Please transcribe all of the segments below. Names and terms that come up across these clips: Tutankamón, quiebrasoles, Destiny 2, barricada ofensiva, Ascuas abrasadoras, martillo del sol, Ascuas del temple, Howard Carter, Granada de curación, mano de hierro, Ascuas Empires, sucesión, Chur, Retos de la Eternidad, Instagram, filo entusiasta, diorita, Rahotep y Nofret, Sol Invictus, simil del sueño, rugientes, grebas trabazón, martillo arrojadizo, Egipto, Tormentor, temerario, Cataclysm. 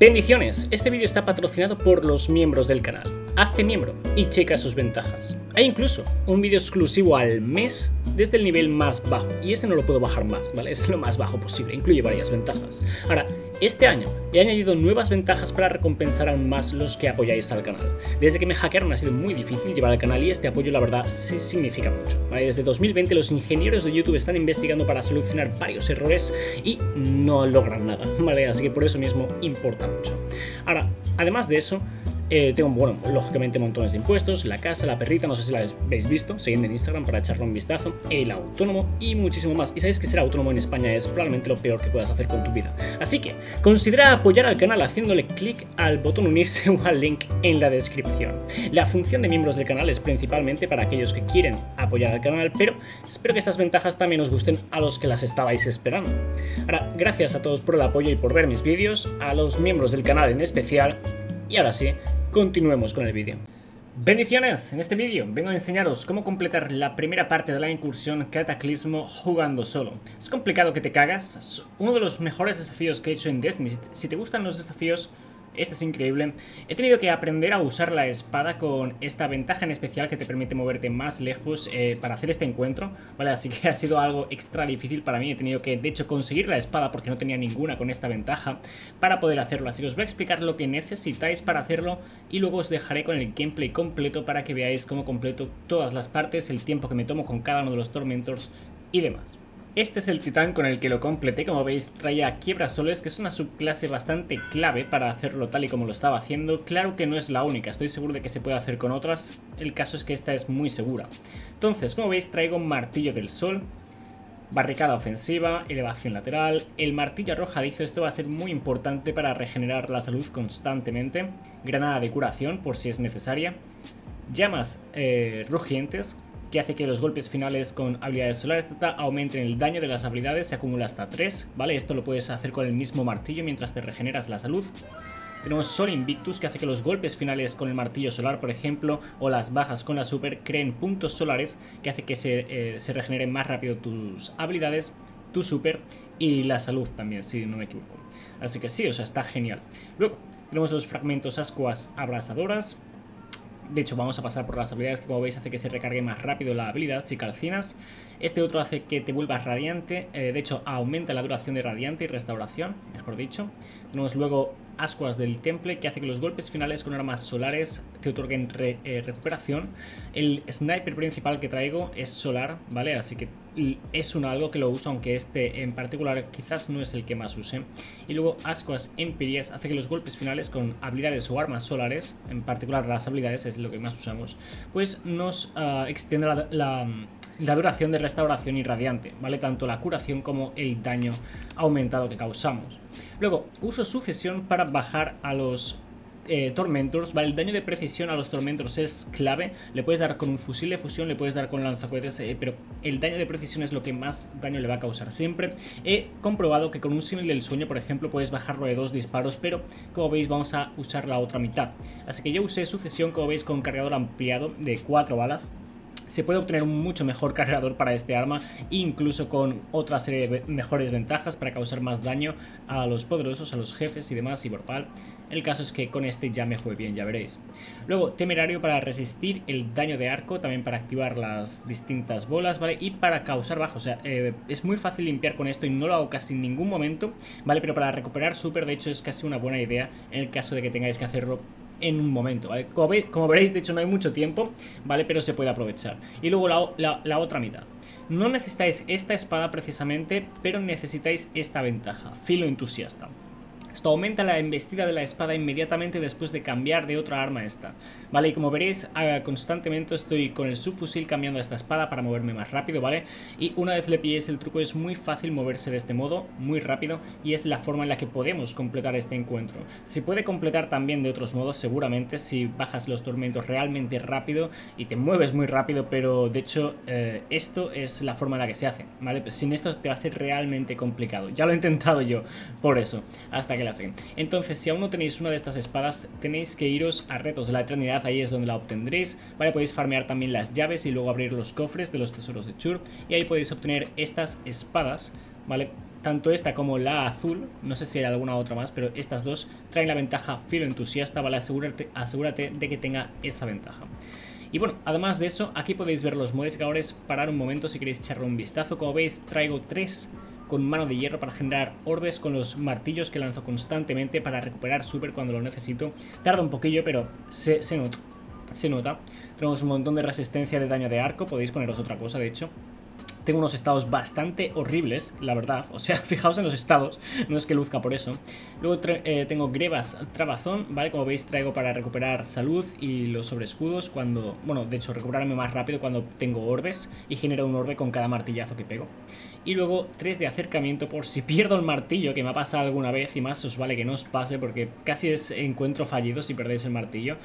Bendiciones, este vídeo está patrocinado por los miembros del canal. Hazte miembro y checa sus ventajas. Hay incluso un vídeo exclusivo al mes desde el nivel más bajo, y ese no lo puedo bajar más, ¿vale? Es lo más bajo posible, incluye varias ventajas. Ahora, este año he añadido nuevas ventajas para recompensar aún más los que apoyáis al canal. Desde que me hackearon ha sido muy difícil llevar al canal y este apoyo la verdad se significa mucho, ¿vale? Desde 2020 los ingenieros de YouTube están investigando para solucionar varios errores y no logran nada, ¿vale? Así que por eso mismo importa mucho. Ahora, además de eso, tengo, bueno, lógicamente montones de impuestos, la casa, la perrita, no sé si la habéis visto, seguidme en Instagram para echarle un vistazo, el autónomo y muchísimo más. Y sabéis que ser autónomo en España es probablemente lo peor que puedas hacer con tu vida. Así que considera apoyar al canal haciéndole clic al botón unirse o al link en la descripción. La función de miembros del canal es principalmente para aquellos que quieren apoyar al canal, pero espero que estas ventajas también os gusten a los que las estabais esperando. Ahora, gracias a todos por el apoyo y por ver mis vídeos, a los miembros del canal en especial. Y ahora sí, continuemos con el vídeo. Bendiciones, en este vídeo vengo a enseñaros cómo completar la primera parte de la incursión Cataclysm jugando solo. Es complicado que te cagas, es uno de los mejores desafíos que he hecho en Destiny. Si te gustan los desafíos, este es increíble. He tenido que aprender a usar la espada con esta ventaja en especial que te permite moverte más lejos para hacer este encuentro, ¿vale? Así que ha sido algo extra difícil para mí. He tenido que, de hecho, conseguir la espada porque no tenía ninguna con esta ventaja para poder hacerlo. Así que os voy a explicar lo que necesitáis para hacerlo y luego os dejaré con el gameplay completo para que veáis cómo completo todas las partes, el tiempo que me tomo con cada uno de los Tormentors y demás. Este es el titán con el que lo completé. Como veis, traía quiebrasoles, que es una subclase bastante clave para hacerlo tal y como lo estaba haciendo. Claro que no es la única, estoy seguro de que se puede hacer con otras, el caso es que esta es muy segura. Entonces, como veis, traigo un martillo del sol, barricada ofensiva, elevación lateral, el martillo arrojadizo, esto va a ser muy importante para regenerar la salud constantemente, granada de curación por si es necesaria, llamas rugientes, que hace que los golpes finales con habilidades solares aumenten el daño de las habilidades, se acumula hasta 3, ¿vale? Esto lo puedes hacer con el mismo martillo mientras te regeneras la salud. Tenemos Sol Invictus, que hace que los golpes finales con el martillo solar, por ejemplo, o las bajas con la super, creen puntos solares, que hace que se regeneren más rápido tus habilidades, tu super y la salud también, si no me equivoco. Así que sí, o sea, está genial. Luego tenemos los fragmentos Ascuas abrasadoras. De hecho, vamos a pasar por las habilidades que, como veis, hace que se recargue más rápido la habilidad si calcinas. Este otro hace que te vuelvas radiante. De hecho, aumenta la duración de radiante y restauración, mejor dicho. Tenemos luego Ascuas del temple, que hace que los golpes finales con armas solares te otorguen recuperación. El sniper principal que traigo es solar, ¿vale? Así que es algo que lo uso, aunque este en particular quizás no es el que más use. Y luego Ascuas Empires hace que los golpes finales con habilidades o armas solares, en particular las habilidades es lo que más usamos, pues nos extiende la duración de restauración y radiante, ¿vale? Tanto la curación como el daño aumentado que causamos. Luego, uso sucesión para bajar a los Tormentors, ¿vale? El daño de precisión a los Tormentors es clave. Le puedes dar con un fusil de fusión, le puedes dar con lanzacohetes, pero el daño de precisión es lo que más daño le va a causar siempre. He comprobado que con un simil del sueño, por ejemplo, puedes bajarlo de 2 disparos, pero como veis vamos a usar la otra mitad. Así que yo usé sucesión, como veis, con cargador ampliado de 4 balas. Se puede obtener un mucho mejor cargador para este arma, incluso con otra serie de mejores ventajas para causar más daño a los poderosos, a los jefes y demás, y por pal. El caso es que con este ya me fue bien, ya veréis. Luego, temerario para resistir el daño de arco, también para activar las distintas bolas, ¿vale? Y para causar bajo, o sea, es muy fácil limpiar con esto y no lo hago casi en ningún momento, ¿vale? Pero para recuperar super, de hecho, es casi una buena idea en el caso de que tengáis que hacerlo en un momento, ¿vale? Como veréis, de hecho no hay mucho tiempo, ¿vale? Pero se puede aprovechar. Y luego la otra mitad. No necesitáis esta espada precisamente, pero necesitáis esta ventaja, filo entusiasta. Esto aumenta la embestida de la espada inmediatamente después de cambiar de otra arma a esta, ¿vale? Y como veréis, constantemente estoy con el subfusil cambiando a esta espada para moverme más rápido, ¿vale? Y una vez le pilléis el truco, es muy fácil moverse de este modo, muy rápido, y es la forma en la que podemos completar este encuentro. Se puede completar también de otros modos, seguramente, si bajas los tormentos realmente rápido y te mueves muy rápido, pero de hecho, esto es la forma en la que se hace, ¿vale? Pues sin esto te va a ser realmente complicado. Ya lo he intentado yo, por eso, hasta que la siguen. Entonces, si aún no tenéis una de estas espadas, tenéis que iros a Retos de la Eternidad, ahí es donde la obtendréis, ¿vale? Podéis farmear también las llaves y luego abrir los cofres de los tesoros de Chur, y ahí podéis obtener estas espadas ¿vale? Tanto esta como la azul, no sé si hay alguna otra más, pero estas dos traen la ventaja filo entusiasta, ¿vale? Asegúrate de que tenga esa ventaja. Y bueno, además de eso, aquí podéis ver los modificadores, parar un momento si queréis echarle un vistazo. Como veis, traigo 3 con mano de hierro para generar orbes con los martillos que lanzo constantemente para recuperar super cuando lo necesito. Tarda un poquillo, pero se nota. Tenemos un montón de resistencia de daño de arco, podéis poneros otra cosa, de hecho. Tengo unos estados bastante horribles, la verdad. O sea, fijaos en los estados, no es que luzca por eso. Luego tengo grebas trabazón, ¿vale? Como veis, traigo para recuperar salud y los sobreescudos cuando... Bueno, de hecho, recuperarme más rápido cuando tengo orbes y genero un orbe con cada martillazo que pego. Y luego 3 de acercamiento por si pierdo el martillo, que me ha pasado alguna vez y más os vale que no os pase porque casi es encuentro fallido si perdéis el martillo.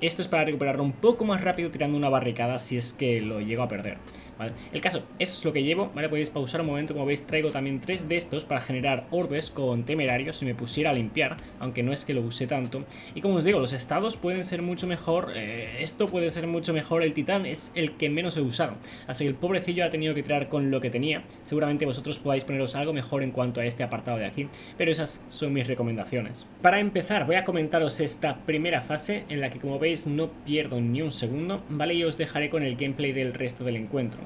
Esto es para recuperarlo un poco más rápido tirando una barricada si es que lo llego a perder, ¿vale? El caso, eso es lo que llevo, ¿vale? Podéis pausar un momento, como veis traigo también 3 de estos para generar orbes con temerario si me pusiera a limpiar, aunque no es que lo use tanto. Y como os digo, los estados pueden ser mucho mejor, esto puede ser mucho mejor, el titán es el que menos he usado, así que el pobrecillo ha tenido que tirar con lo que tenía. Seguramente vosotros podáis poneros algo mejor en cuanto a este apartado de aquí, pero esas son mis recomendaciones. Para empezar voy a comentaros esta primera fase en la que, como veis, no pierdo ni un segundo, ¿vale? Y os dejaré con el gameplay del resto del encuentro.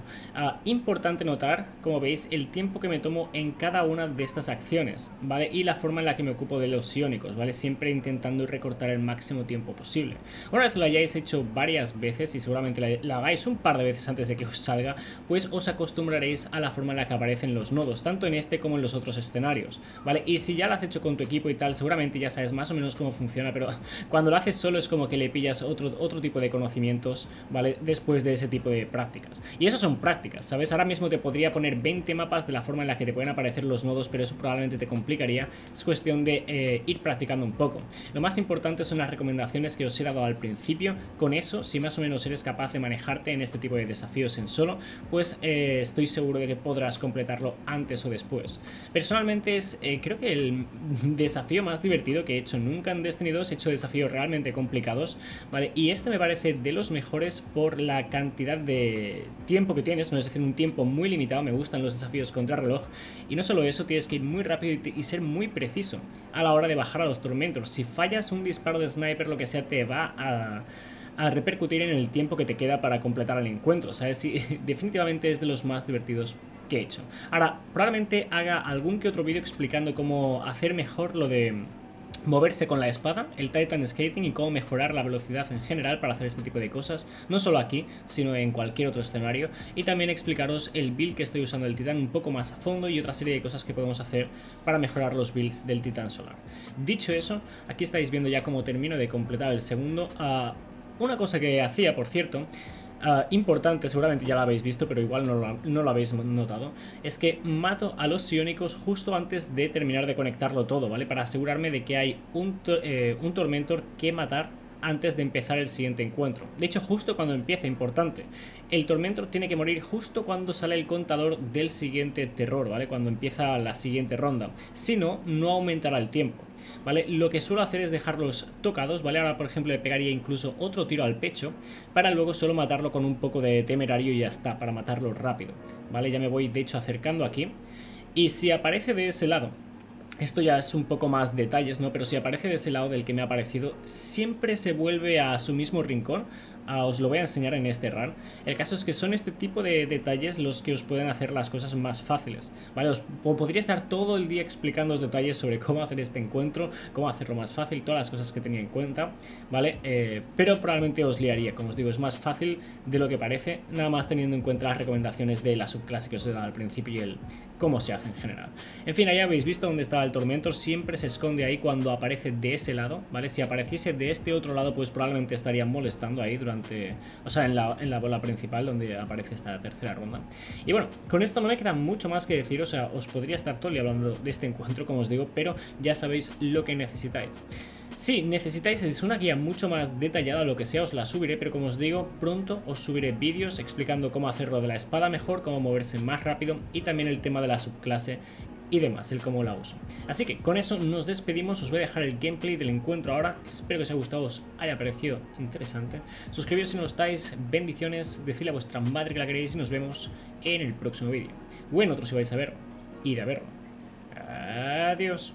Importante notar, como veis, el tiempo que me tomo en cada una de estas acciones, ¿vale? Y la forma en la que me ocupo de los iónicos, ¿vale? Siempre intentando recortar el máximo tiempo posible. Una vez lo hayáis hecho varias veces y seguramente la hagáis un par de veces antes de que os salga, pues os acostumbraréis a la forma en la que aparecen los nodos, tanto en este como en los otros escenarios, ¿vale? Y si ya lo has hecho con tu equipo y tal, seguramente ya sabes más o menos cómo funciona, pero cuando lo haces solo es como que le pillas otro tipo de conocimientos, ¿vale? Después de ese tipo de prácticas. Y eso son prácticas, ¿sabes? Ahora mismo te podría poner 20 mapas de la forma en la que te pueden aparecer los nodos, pero eso probablemente te complicaría. Es cuestión de ir practicando un poco. Lo más importante son las recomendaciones que os he dado al principio. Con eso, si más o menos eres capaz de manejarte en este tipo de desafíos en solo, pues estoy seguro de que podrás completarlo antes o después. Personalmente es creo que el desafío más divertido que he hecho nunca en Destiny 2. He hecho desafíos realmente complicados, ¿vale? Y este me parece de los mejores por la cantidad de tiempo que tienes, no es decir, un tiempo muy limitado. Me gustan los desafíos contra reloj y no solo eso, tienes que ir muy rápido y ser muy preciso a la hora de bajar a los tormentos. Si fallas un disparo de sniper, lo que sea, te va a repercutir en el tiempo que te queda para completar el encuentro, ¿sabes? Sí, definitivamente es de los más divertidos que he hecho. Ahora, probablemente haga algún que otro vídeo explicando cómo hacer mejor lo de moverse con la espada, el Titan Skating, y cómo mejorar la velocidad en general para hacer este tipo de cosas, no solo aquí, sino en cualquier otro escenario. Y también explicaros el build que estoy usando del Titán un poco más a fondo y otra serie de cosas que podemos hacer para mejorar los builds del Titán Solar. Dicho eso, aquí estáis viendo ya cómo termino de completar el segundo. Una cosa que hacía, por cierto, importante, seguramente ya la habéis visto, pero igual no lo habéis notado, es que mato a los psiónicos justo antes de terminar de conectarlo todo, ¿vale? Para asegurarme de que hay un Tormentor que matar antes de empezar el siguiente encuentro. De hecho, justo cuando empiece, importante. El Tormentor tiene que morir justo cuando sale el contador del siguiente terror, ¿vale? Cuando empieza la siguiente ronda. Si no, no aumentará el tiempo, ¿vale? Lo que suelo hacer es dejarlos tocados, ¿vale? Ahora, por ejemplo, le pegaría incluso otro tiro al pecho para luego solo matarlo con un poco de temerario y ya está, para matarlo rápido, ¿vale? Ya me voy, de hecho, acercando aquí. Y si aparece de ese lado... Esto ya es un poco más detalles, ¿no? Pero si aparece de ese lado del que me ha aparecido, siempre se vuelve a su mismo rincón. Os lo voy a enseñar en este run. El caso es que son este tipo de detalles los que os pueden hacer las cosas más fáciles, ¿vale? Os podría estar todo el día explicándoos detalles sobre cómo hacer este encuentro, cómo hacerlo más fácil, todas las cosas que tenía en cuenta, ¿vale? Pero probablemente os liaría, como os digo, es más fácil de lo que parece, nada más teniendo en cuenta las recomendaciones de la subclase que os he dado al principio y el cómo se hace en general. En fin, ahí habéis visto dónde estaba el Tormentor, siempre se esconde ahí cuando aparece de ese lado, ¿vale? Si apareciese de este otro lado, pues probablemente estaría molestando ahí durante... O sea, en la bola principal donde aparece esta tercera ronda. Y bueno, con esto no me queda mucho más que decir. O sea, os podría estar todo el día hablando de este encuentro, como os digo, pero ya sabéis lo que necesitáis. Si necesitáis es una guía mucho más detallada, lo que sea, os la subiré, pero como os digo, pronto os subiré vídeos explicando cómo hacerlo de la espada mejor, cómo moverse más rápido y también el tema de la subclase y demás, el cómo la uso. Así que con eso nos despedimos, os voy a dejar el gameplay del encuentro ahora, espero que os haya gustado, os haya parecido interesante. Suscribiros si no lo estáis, bendiciones, decidle a vuestra madre que la queréis y nos vemos en el próximo vídeo. O en otro si vais a verlo. y de haberlo. Adiós.